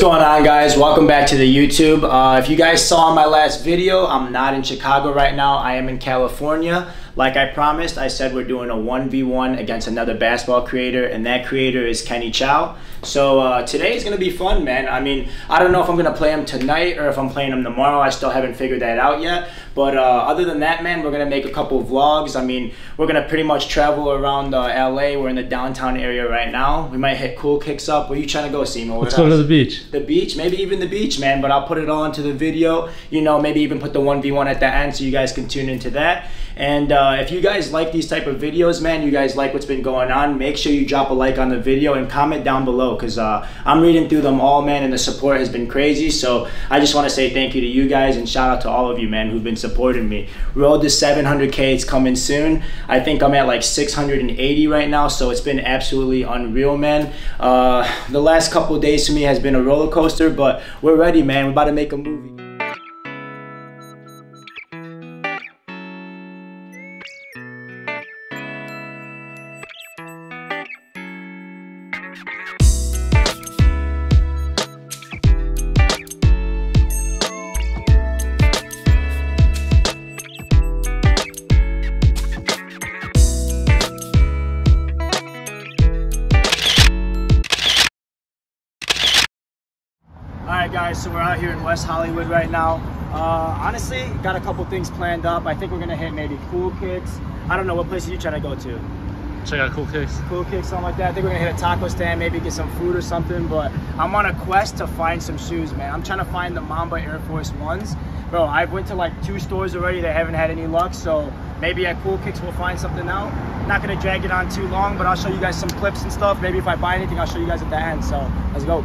What's going on, guys? Welcome back to the YouTube. If you guys saw my last video, I'm not in Chicago right now. I am in California. Like I promised, I said we're doing a 1v1 against another basketball creator, and that creator is Kenny Chao. So today is going to be fun, man. I mean, I don't know if I'm going to play him tonight or if I'm playing him tomorrow. I still haven't figured that out yet. But other than that, man, we're going to make a couple of vlogs. I mean, we're going to pretty much travel around LA. We're in the downtown area right now. We might hit Cool Kicks up. Where you trying to go, Simo? Let's go to the beach. The beach? Maybe even the beach, man. But I'll put it all into the video. You know, maybe even put the 1v1 at the end so you guys can tune into that. And if you guys like these type of videos, man, you guys like what's been going on, make sure you drop a like on the video and comment down below, because I'm reading through them all, man, and the support has been crazy. So I just want to say thank you to you guys and shout out to all of you, man, who've been supporting me. Road to 700K, it's coming soon. I think I'm at like 680 right now, so it's been absolutely unreal, man. The last couple of days to me has been a roller coaster, but we're ready, man. We're about to make a movie. Guys, so we're out here in West Hollywood right now. Honestly, got a couple things planned up. I think we're gonna hit maybe Cool Kicks. I don't know, what place are you trying to go to? Check out Cool Kicks. Cool Kicks, something like that. I think we're gonna hit a taco stand, maybe get some food or something. But I'm on a quest to find some shoes, man. I'm trying to find the Mamba Air Force Ones. Bro, I went to like 2 stores already that haven't had any luck, so maybe at Cool Kicks we'll find something out. Not gonna drag it on too long, but I'll show you guys some clips and stuff. Maybe if I buy anything, I'll show you guys at the end. So let's go.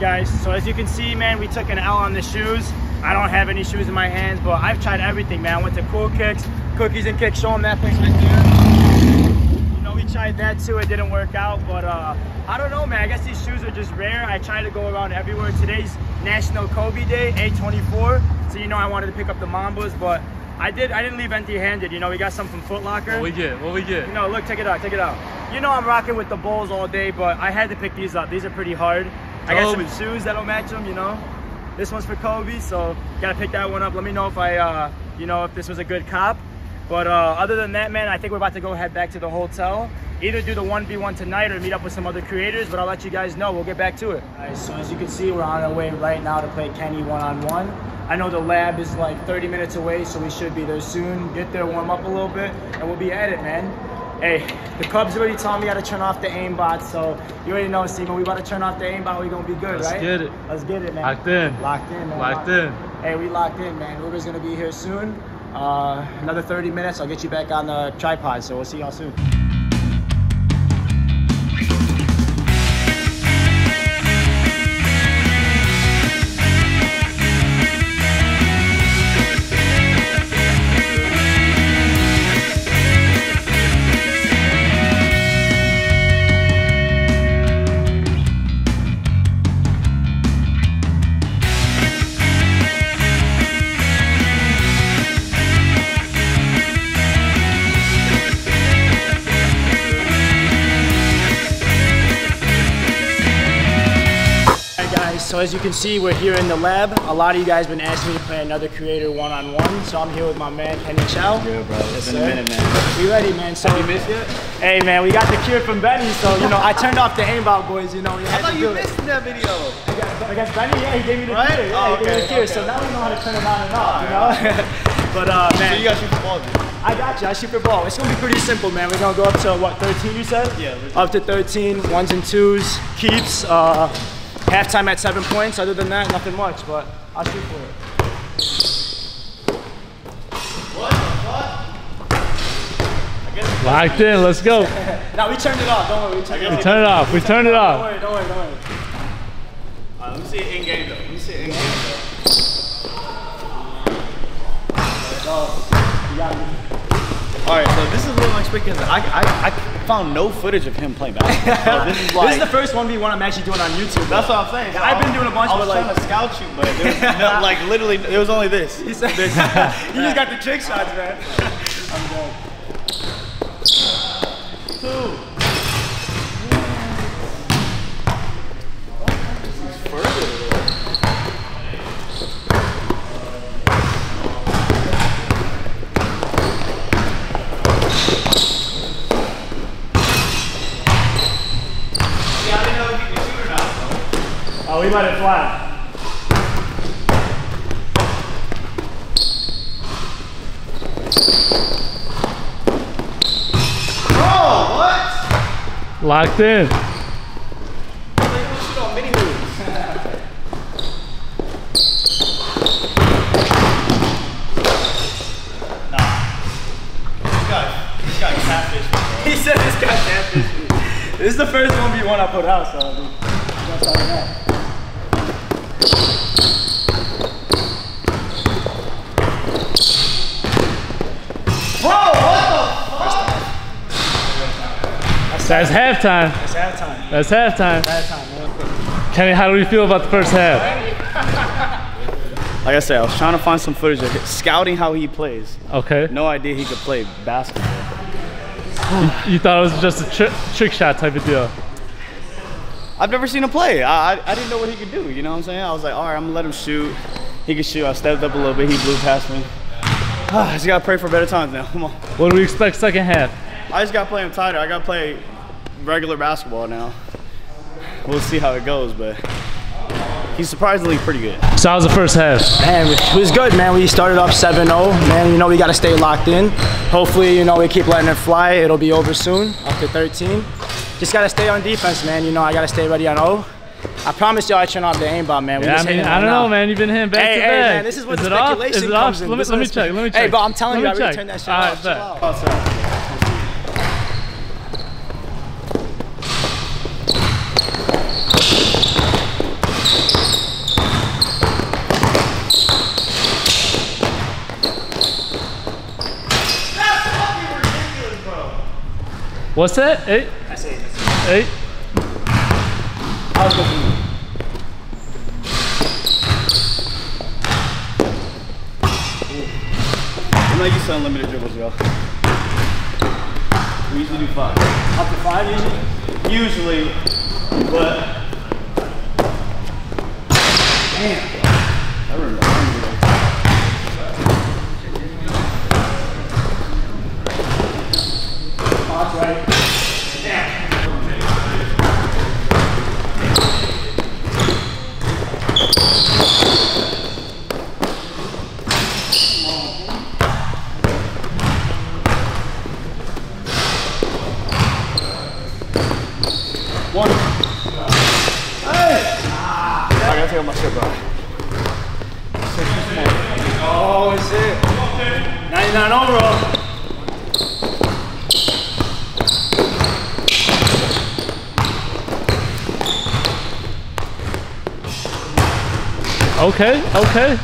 Guys, so as you can see, man, we took an L on the shoes. I don't have any shoes in my hands, but I've tried everything, man. I went to Cool Kicks, Cookies and Kicks, show them that place right there. You know, we tried that too, it didn't work out, but I don't know, man. I guess these shoes are just rare. I try to go around everywhere. Today's National Kobe Day, A24, so you know I wanted to pick up the Mambas, but I didn't leave empty-handed. You know, we got some from Foot Locker. What we get? You know, look, check it out, check it out. You know I'm rocking with the Bulls all day, but I had to pick these up. These are pretty hard. I got some shoes that don't match them, you know. This one's for Kobe, so gotta pick that one up. Let me know if I, you know, if this was a good cop. But other than that, man, I think we're about to go head back to the hotel. Either do the 1v1 tonight or meet up with some other creators, but I'll let you guys know. We'll get back to it. All right, so as you can see, we're on our way right now to play Kenny one-on-one. I know the lab is like 30 minutes away, so we should be there soon. Get there, warm up a little bit, and we'll be at it, man. Hey, the Cubs already told me I gotta turn off the aimbot, so you already know, Simo, we about to turn off the aimbot, we gonna be good, right? Let's get it. Let's get it, man. Locked in. Locked in, man. Locked in. Hey, we locked in, man. Uber's gonna be here soon. Another 30 minutes, I'll get you back on the tripod, so we'll see y'all soon. So as you can see, we're here in the lab. A lot of you guys have been asking me to play another creator one-on-one, so I'm here with my man, Kenny Chao. Yeah, bro, it's been a minute, man. We ready, man. So, have you missed it? Hey, man, we got the cure from Benny, so, you know, I turned off the aimbot, boys, you know. I thought you missed that video. I got Benny, yeah, he gave me the cure. Yeah, oh, okay, he gave me the cure, okay. So now we know how to turn them on and off, you know? But, man. So you got to shoot the ball, dude. I got you, I shoot for ball. It's gonna be pretty simple, man. We're gonna go up to, what, 13, you said? Yeah. Up to 13, ones and twos, keeps. Halftime at 7 points. Other than that, nothing much, but I'll shoot for it. What the fuck? Locked in, let's go. Now we turned it off, don't worry. We turned it off. Don't worry, don't worry, don't worry. All right, Let me see it in game though. Let me see it in game though. All right, so this is what I'm expecting. I found no footage of him playing basketball. So this is like, this is the first 1v1 I'm actually doing on YouTube. That's what I'm saying. So I've been doing a bunch. I was trying to scout you, but there was no, like literally, it was only this. You just got the trick shots, man. I'm going. Two. We let it fly. Oh, what? Locked in. Nah. This guy catfished. He said this guy catfished. This is the first 1v1 I put out, so I mean, that's all that. That's halftime. That's halftime. That's halftime. That's halftime. Kenny, how do we feel about the first half? Like I said, I was trying to find some footage of scouting how he plays. Okay. No idea he could play basketball. You thought it was just a trick shot type of deal? I've never seen him play. I didn't know what he could do. You know what I'm saying? I was like, all right, I'm gonna let him shoot. He can shoot. I stepped up a little bit. He blew past me. I just gotta pray for better times now. Come on. What do we expect second half? I just gotta play him tighter. I gotta play regular basketball now. We'll see how it goes, but he's surprisingly pretty good. So how's the first half? Man, it was good, man. We started off 7-0. Man, you know, we got to stay locked in. Hopefully, you know, we keep letting it fly. It'll be over soon, after 13. Just got to stay on defense, man. You know, I got to stay ready on O. I promise y'all I turn off the aimbot, man. I don't know, man. You've been hitting back to back. Hey, man, this is where the speculation comes in. Let me check. Hey, but I'm telling you, I really turned that shit off. All right, what's that? 8? I say 8. 8? How's it? I'm not used to unlimited dribbles, y'all. We usually do 5. Up to 5 usually? Usually, but... Damn. I remember. Okay, okay. Dude!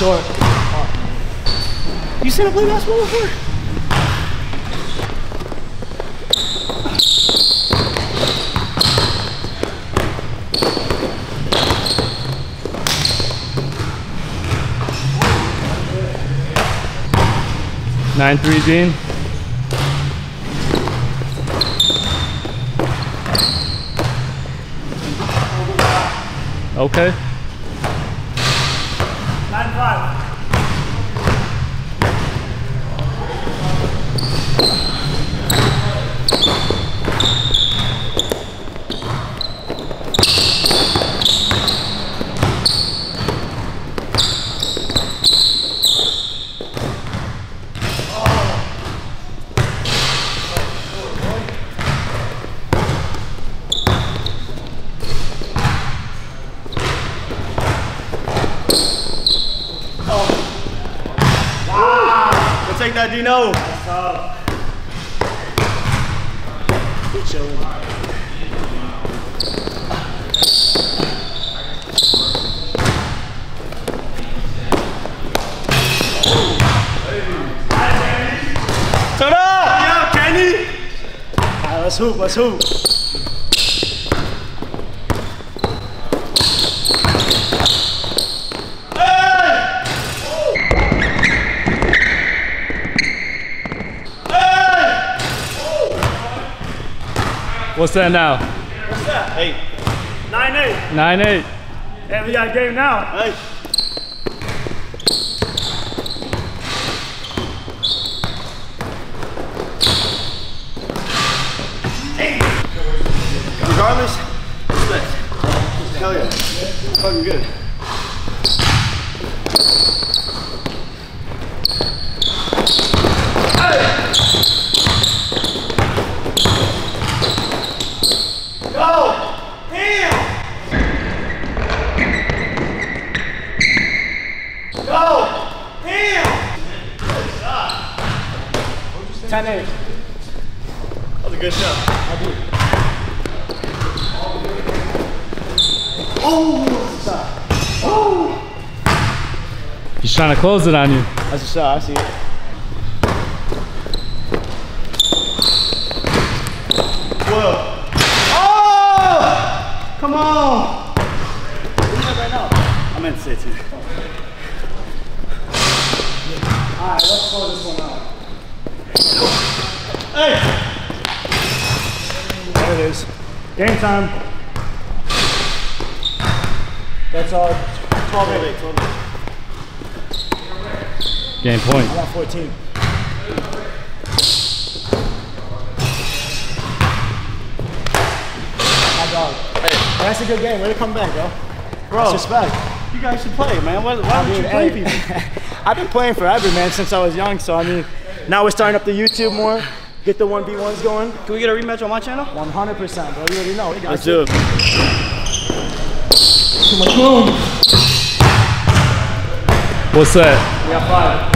Short. You seen him play basketball before? Oh. 9-3, Dean. Okay. Take that, Dino. Good show. Let's hoop, let's hoop. Hey! Oh. Hey! Oh. What's that now? What's that? 8. 9-8. 9-8. Yeah, we got a game now. Hey. Regardless, split. Hell yeah. Fucking good. Hey! Go! Damn! Go! Damn! 10-8. That was a good shot. I do. Oh! He's trying to close it on you. That's a shot, I see it. Whoa. Oh! Come on! Who's that right now? I'm in city. Alright, let's close this one out. Hey! There it is. Game time. That's all. 12-8. 12-8. Game point. I got 14. My dog. Hey. That's a good game. Way to come back, bro. Bro. That's respect. You guys should play, man. Why don't you play people? I've been playing forever, man, since I was young. So, I mean, now we're starting up the YouTube more. Get the 1v1s going. Can we get a rematch on my channel? 100%, bro. You already know. We got Let's do it. What's that? We got 5.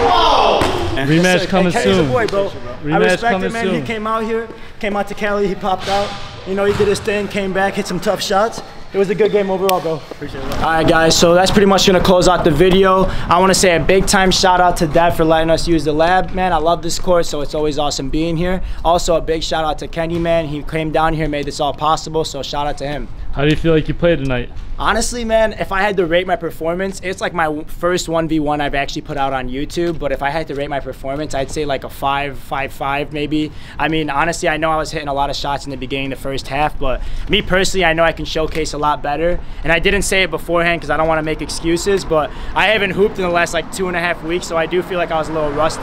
Whoa! Rematch coming soon. Boy, bro. Rematch I respect him, man. Soon. He came out here, came out to Cali, he popped out. You know, he did his thing, came back, hit some tough shots. It was a good game overall, bro. Appreciate it. Alright guys, so that's pretty much gonna close out the video. I wanna say a big time shout out to Dad for letting us use the lab. Man, I love this course, so it's always awesome being here. Also a big shout out to Kenny, man. He came down here, made this all possible, so shout out to him. How do you feel like you played tonight? Honestly, man, if I had to rate my performance, it's like my first 1v1 I've actually put out on YouTube, but if I had to rate my performance, I'd say like a 5, 5, 5 maybe. I mean, honestly, I know I was hitting a lot of shots in the beginning, the first half, but me personally, I know I can showcase a lot better. And I didn't say it beforehand because I don't want to make excuses, but I haven't hooped in the last like 2.5 weeks, so I do feel like I was a little rusty.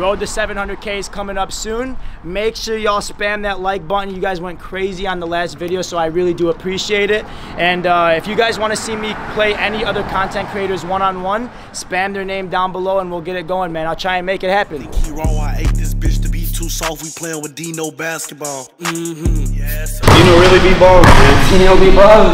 Road to 700K is coming up soon. Make sure y'all spam that like button. You guys went crazy on the last video, so I really do appreciate it. And if you guys want to see me play any other content creators one-on-one, spam their name down below and we'll get it going, man. I'll try and make it happen. I ate this bitch to be too soft. We playing with Dino basketball. Yes. Dino really be balling. Dino be balling.